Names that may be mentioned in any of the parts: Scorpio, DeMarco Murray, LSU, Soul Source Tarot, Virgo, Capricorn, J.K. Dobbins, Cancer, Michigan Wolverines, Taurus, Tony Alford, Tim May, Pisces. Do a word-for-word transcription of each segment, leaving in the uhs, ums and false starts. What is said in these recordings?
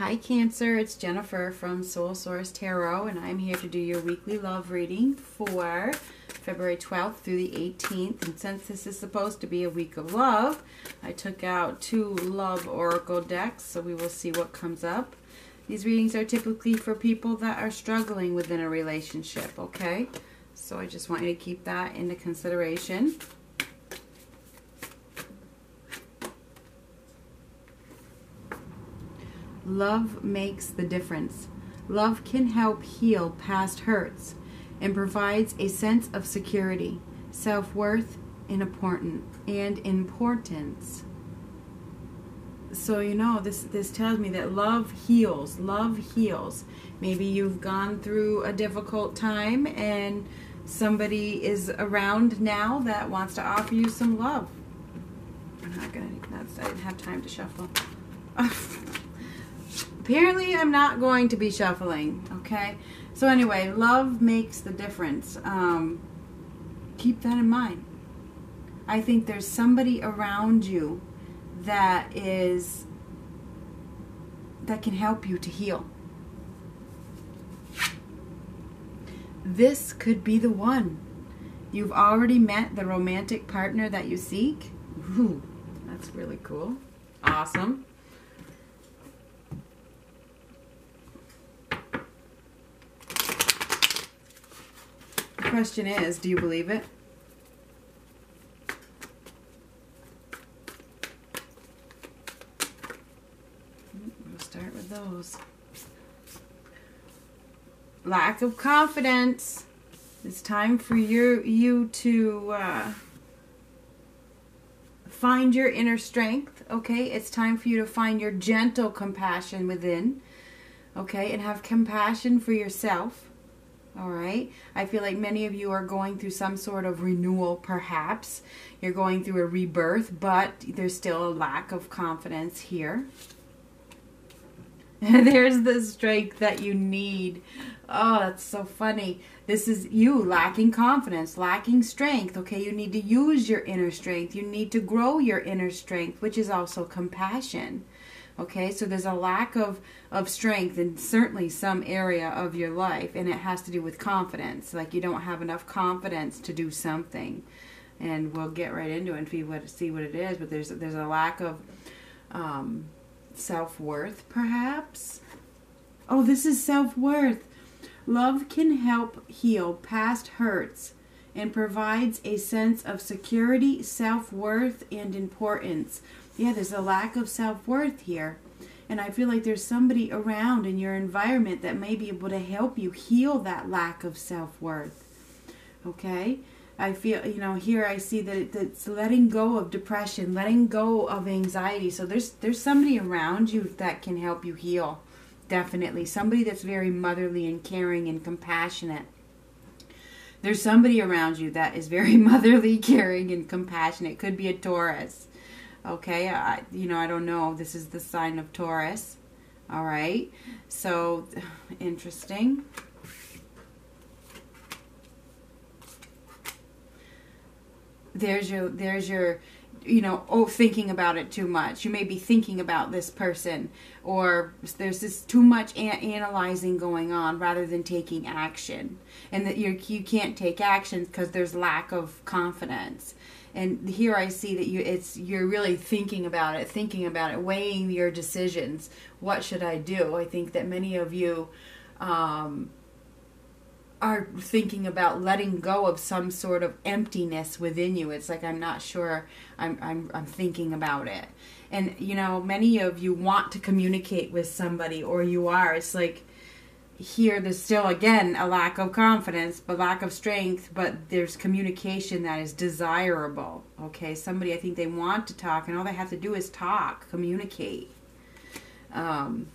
Hi Cancer, it's Jennifer from Soul Source Tarot, and I'm here to do your weekly love reading for February twelfth through the eighteenth. And since this is supposed to be a week of love, I took out two love oracle decks, so we will see what comes up. These readings are typically for people that are struggling within a relationship, okay? So I just want you to keep that into consideration. Love makes the difference. Love can help heal past hurts and provides a sense of security, self-worth, and importance. So, you know, this, this tells me that love heals. Love heals. Maybe you've gone through a difficult time and somebody is around now that wants to offer you some love. I'm not going to, that's, I didn't have time to shuffle. Apparently, I'm not going to be shuffling, okay? So anyway, love makes the difference. Um, keep that in mind. I think there's somebody around you that is, that can help you to heal. This could be the one. You've already met the romantic partner that you seek. Ooh, that's really cool. Awesome. The question is, do you believe it? We'll start with those. Lack of confidence. It's time for your, you to uh, find your inner strength, okay? It's time for you to find your gentle compassion within, okay? And have compassion for yourself. All right. I feel like many of you are going through some sort of renewal, perhaps. You're going through a rebirth, but there's still a lack of confidence here. There's the strength that you need. Oh, that's so funny. This is you lacking confidence, lacking strength. Okay, you need to use your inner strength. You need to grow your inner strength, which is also compassion. Okay, so there's a lack of, of strength in certainly some area of your life, and it has to do with confidence. Like you don't have enough confidence to do something. And we'll get right into it and see what, see what it is, but there's, there's a lack of um, self-worth, perhaps. Oh, this is self-worth. Love can help heal past hurts and provides a sense of security, self-worth, and importance. Yeah, there's a lack of self-worth here. And I feel like there's somebody around in your environment that may be able to help you heal that lack of self-worth. Okay? I feel, you know, here I see that it, it's letting go of depression, letting go of anxiety. So there's, there's somebody around you that can help you heal, definitely. Somebody that's very motherly and caring and compassionate. There's somebody around you that is very motherly, caring, and compassionate. It could be a Taurus. Okay, I, you know, I don't know. This is the sign of Taurus. All right, so interesting. There's your, there's your, you know, oh, thinking about it too much. You may be thinking about this person, or there's this too much an analyzing going on rather than taking action, and that you you can't take action because there's lack of confidence. And here I see that you it's you're really thinking about it, thinking about it, weighing your decisions. What should I do? I think that many of you um, are thinking about letting go of some sort of emptiness within you. It's like, I'm not sure. I'm I'm I'm thinking about it. And you know, many of you want to communicate with somebody, or you are. It's like, here there's still again a lack of confidence, but lack of strength, but there's communication that is desirable. Okay, somebody, I think they want to talk, and all they have to do is talk, communicate. Um,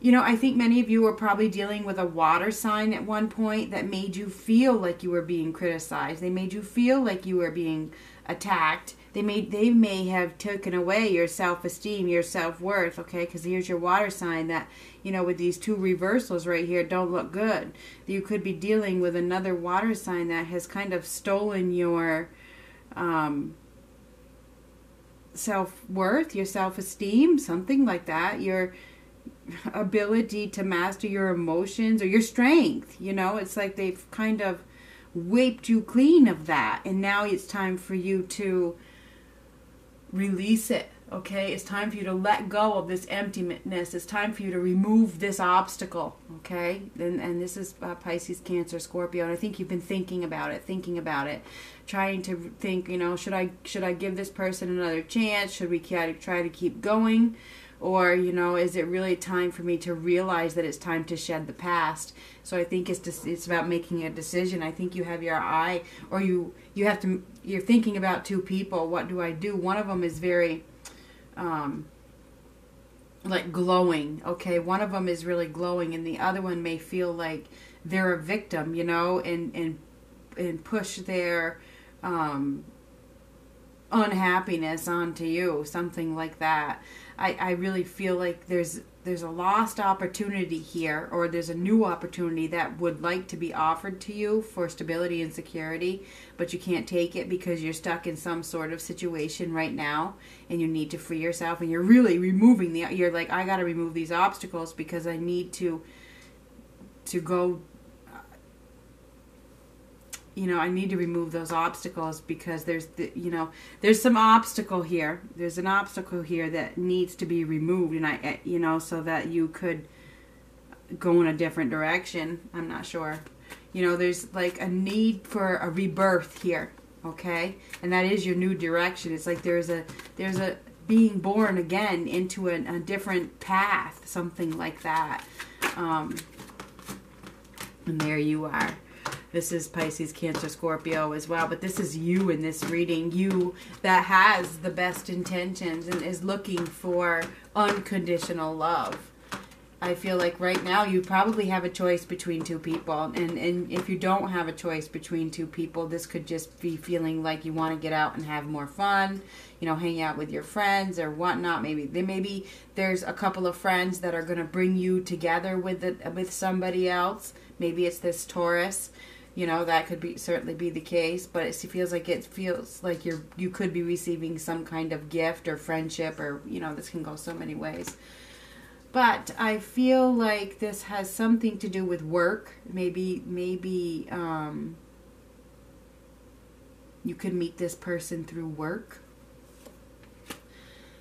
you know, I think many of you were probably dealing with a water sign at one point that made you feel like you were being criticized. They made you feel like you were being attacked. They may, they may have taken away your self-esteem, your self-worth, okay? Because here's your water sign that, you know, with these two reversals right here, don't look good. You could be dealing with another water sign that has kind of stolen your um, self-worth, your self-esteem, something like that, your ability to master your emotions or your strength. You know, it's like they've kind of wiped you clean of that, and now it's time for you to release it. Okay, it's time for you to let go of this emptiness. It's time for you to remove this obstacle. Okay, and, and this is uh, Pisces, Cancer, Scorpio. And I think you've been thinking about it, thinking about it, trying to think, you know, should I should I give this person another chance? Should we try to, try to keep going? Or, you know, is it really time for me to realize that it's time to shed the past? So I think it's it's about making a decision. I think you have your eye, or you, you have to, you're thinking about two people. What do I do? One of them is very... Um, like glowing, okay? One of them is really glowing, and the other one may feel like they're a victim, you know, and and and push their um, unhappiness onto you, something like that. I, I really feel like there's there's a lost opportunity here, or there's a new opportunity that would like to be offered to you for stability and security, but you can't take it because you're stuck in some sort of situation right now, and you need to free yourself, and you're really removing the, you're like, I got to remove these obstacles because I need to, to go, you know, I need to remove those obstacles because there's, the, you know, there's some obstacle here. There's an obstacle here that needs to be removed, and I, you know, so that you could go in a different direction. I'm not sure. You know, there's like a need for a rebirth here, okay? And that is your new direction. It's like there's a, there's a being born again into an, a different path, something like that. Um, and there you are. This is Pisces, Cancer, Scorpio as well. But this is you in this reading. You that has the best intentions and is looking for unconditional love. I feel like right now you probably have a choice between two people. And, and if you don't have a choice between two people, this could just be feeling like you want to get out and have more fun. You know, hang out with your friends or whatnot. Maybe, they, maybe there's a couple of friends that are going to bring you together with, the, with somebody else. Maybe it's this Taurus. You know, that could be certainly be the case, but it feels like it feels like you're you could be receiving some kind of gift or friendship, or, you know, this can go so many ways. But I feel like this has something to do with work. Maybe maybe um, you could meet this person through work.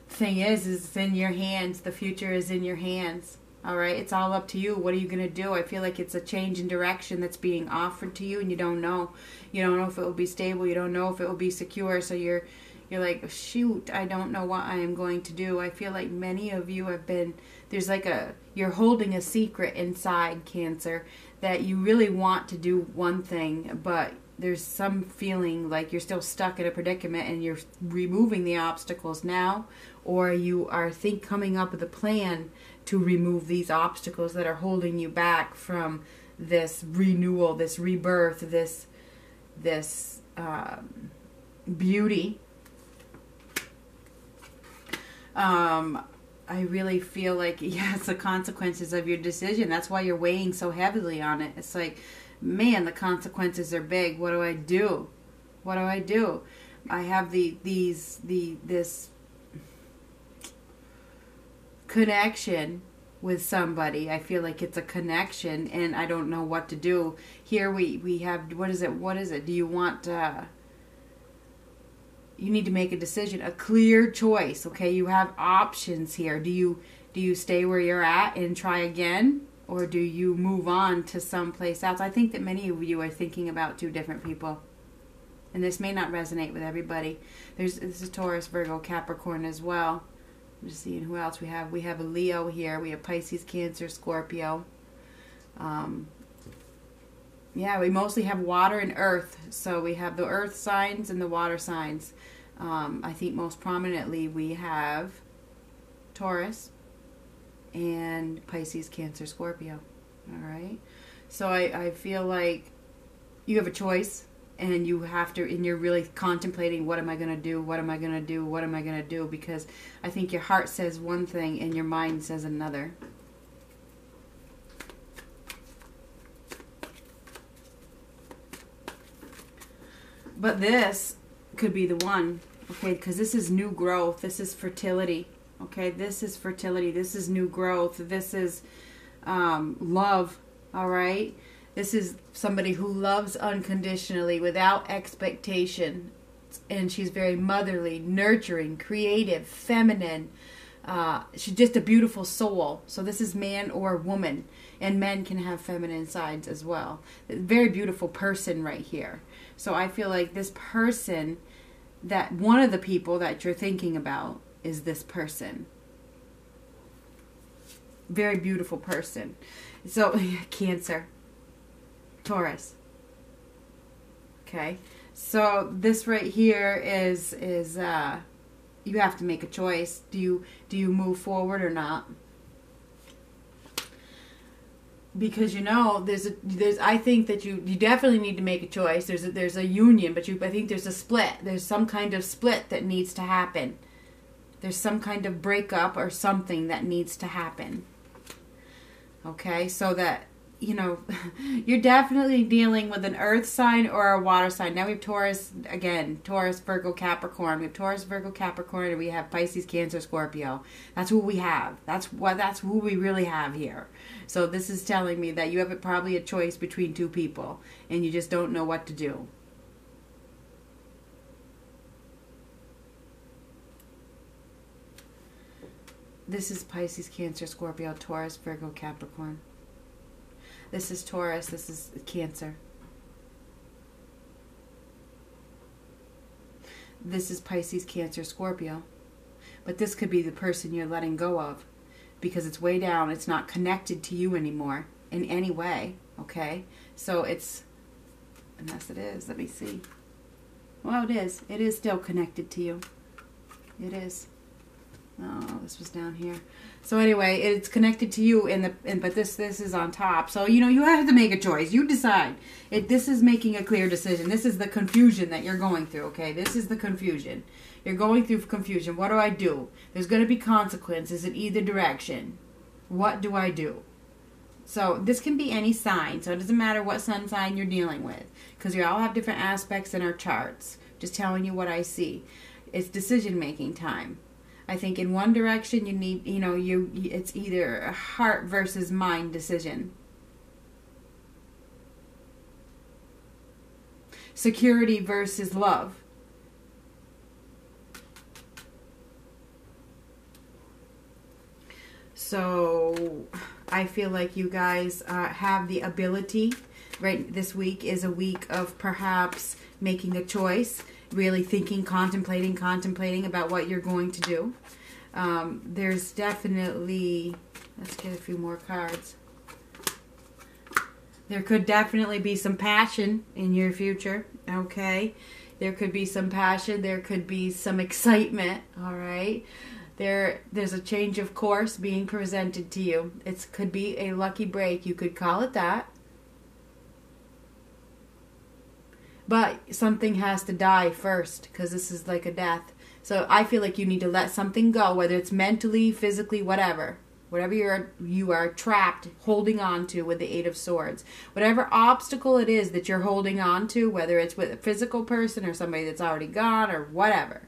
Thing is, is it's in your hands. The future is in your hands. All right, it's all up to you. What are you going to do? I feel like it's a change in direction that's being offered to you, and you don't know. You don't know if it will be stable. You don't know if it will be secure. So you're you're like, shoot, I don't know what I am going to do. I feel like many of you have been, there's like a, you're holding a secret inside, Cancer, that you really want to do one thing, but there's some feeling like you're still stuck in a predicament, and you're removing the obstacles now, or you are think coming up with a plan to remove these obstacles that are holding you back from this renewal, this rebirth, this this um, beauty. Um, I really feel like, yeah, it's the consequences of your decision. That's why you're weighing so heavily on it. It's like, man, the consequences are big. What do I do? What do I do? I have the these the this connection with somebody. I feel like it's a connection, and I don't know what to do. Here we we have, what is it? What is it? Do you want? Uh, you need to make a decision, a clear choice. Okay, you have options here. Do you do you stay where you're at and try again? Or do you move on to someplace else? I think that many of you are thinking about two different people. And this may not resonate with everybody. There's, this is Taurus, Virgo, Capricorn as well. I'm just seeing who else we have. We have a Leo here. We have Pisces, Cancer, Scorpio. Um, yeah, we mostly have water and earth. So we have the earth signs and the water signs. Um, I think most prominently we have Taurus and Pisces, Cancer, Scorpio. All right, so I, I feel like you have a choice, and you have to, and you're really contemplating, what am I going to do? What am I going to do? What am I going to do? Because I think your heart says one thing and your mind says another. But this could be the one. okay? Because this is new growth. This is fertility, okay? This is fertility. This is new growth. This is um, love, all right? This is somebody who loves unconditionally without expectation. And she's very motherly, nurturing, creative, feminine. Uh, she's just a beautiful soul. So this is man or woman. And men can have feminine sides as well. Very beautiful person right here. So I feel like this person, that one of the people that you're thinking about is this person. Very beautiful person. So Cancer. Taurus. Okay. So this right here is is uh you have to make a choice. Do you do you move forward or not? Because you know there's a, there's I think that you you definitely need to make a choice. There's a, there's a union, but you I think there's a split. There's some kind of split that needs to happen. There's some kind of breakup or something that needs to happen. Okay? So that you know, you're definitely dealing with an earth sign or a water sign. Now we have Taurus, again, Taurus, Virgo, Capricorn. We have Taurus, Virgo, Capricorn, and we have Pisces, Cancer, Scorpio. That's who we have. That's what, that's who we really have here. So this is telling me that you have probably a choice between two people, and you just don't know what to do. This is Pisces, Cancer, Scorpio, Taurus, Virgo, Capricorn. This is Taurus. This is Cancer. This is Pisces, Cancer, Scorpio. But this could be the person you're letting go of because it's way down. It's not connected to you anymore in any way, okay? So it's, unless it is, let me see. Well, it is. It is still connected to you. It is. Oh, this was down here. So anyway, it's connected to you, in the, and, but this this is on top. So, you know, you have to make a choice. You decide. It, this is making a clear decision. This is the confusion that you're going through, okay? This is the confusion. You're going through confusion. What do I do? There's going to be consequences in either direction. What do I do? So this can be any sign. So it doesn't matter what sun sign you're dealing with because we all have different aspects in our charts. Just telling you what I see. It's decision-making time. I think in one direction you need, you know, you it's either a heart versus mind decision. Security versus love. So I feel like you guys uh, have the ability, right? This week is a week of perhaps making a choice. Really thinking, contemplating, contemplating about what you're going to do. Um, there's definitely, let's get a few more cards. There could definitely be some passion in your future, okay? There could be some passion. There could be some excitement, all right? There, there's a change of course being presented to you. It could be a lucky break. You could call it that. But something has to die first because this is like a death. So I feel like you need to let something go, whether it's mentally, physically, whatever. Whatever you're, you are trapped holding on to with the Eight of Swords. Whatever obstacle it is that you're holding on to, whether it's with a physical person or somebody that's already gone or whatever.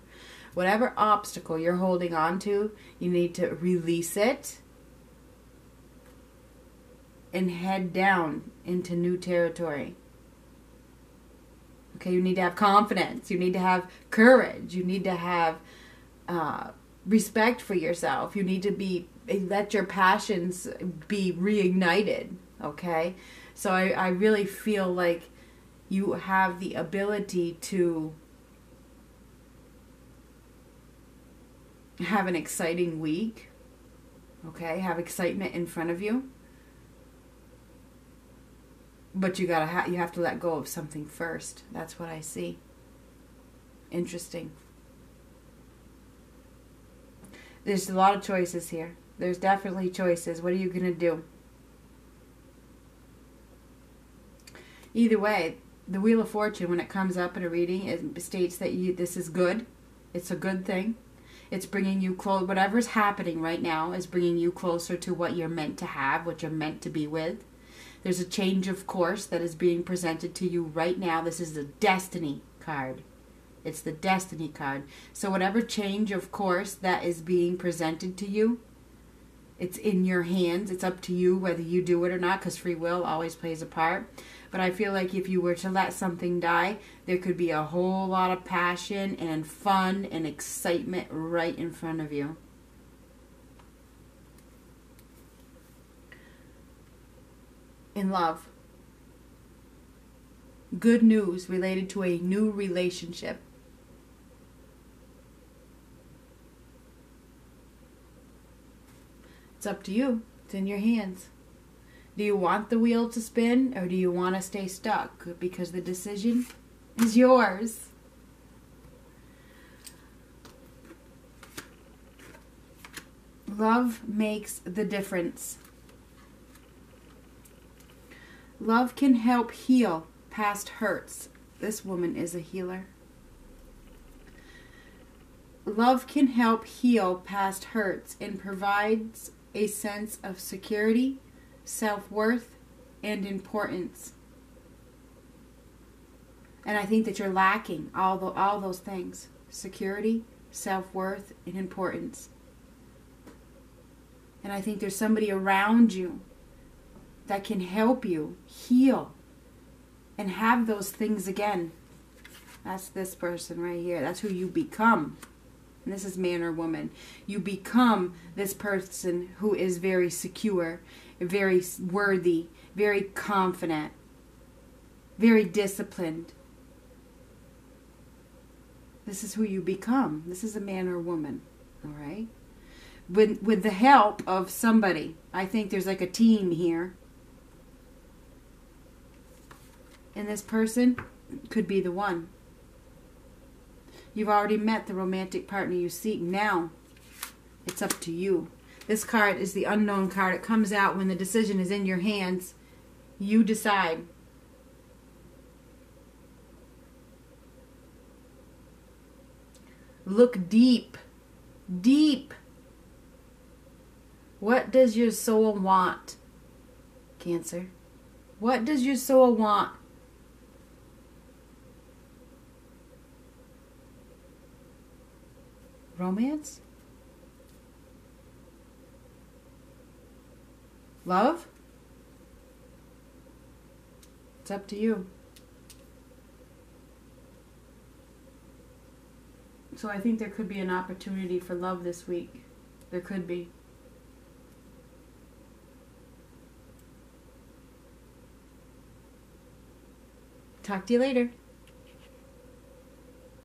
Whatever obstacle you're holding on to, you need to release it and head down into new territory. Okay, you need to have confidence. You need to have courage. You need to have uh, respect for yourself. You need to be let your passions be reignited. Okay, so I, I really feel like you have the ability to have an exciting week. Okay, have excitement in front of you, but you gotta ha you have to let go of something first. That's what I see. Interesting. There's a lot of choices here. There's definitely choices. What are you gonna do? Either way, the Wheel of Fortune, when it comes up in a reading, it states that you this is good. It's a good thing. It's bringing you close. Whatever's happening right now is bringing you closer to what you're meant to have, what you're meant to be with. There's a change of course that is being presented to you right now. This is a destiny card. It's the Destiny card. So whatever change of course that is being presented to you, it's in your hands. It's up to you whether you do it or not, because free will always plays a part. But I feel like if you were to let something die, there could be a whole lot of passion and fun and excitement right in front of you. In love. Good news related to a new relationship. It's up to you. It's in your hands. Do you want the wheel to spin or do you want to stay stuck? Because the decision is yours. Love makes the difference. Love can help heal past hurts. This woman is a healer. Love can help heal past hurts and provides a sense of security, self-worth, and importance. And I think that you're lacking all, the, all those things. Security, self-worth, and importance. And I think there's somebody around you that can help you heal and have those things again. That's this person right here. That's who you become. And this is man or woman. You become this person who is very secure, very worthy, very confident, very disciplined. This is who you become. This is a man or woman, all right? With, with the help of somebody. I think there's like a team here. And this person could be the one. You've already met the romantic partner you seek. Now, it's up to you. This card is the unknown card. It comes out when the decision is in your hands. You decide. Look deep. Deep. What does your soul want? Cancer. What does your soul want? Romance? Love? It's up to you. So I think there could be an opportunity for love this week. There could be. Talk to you later.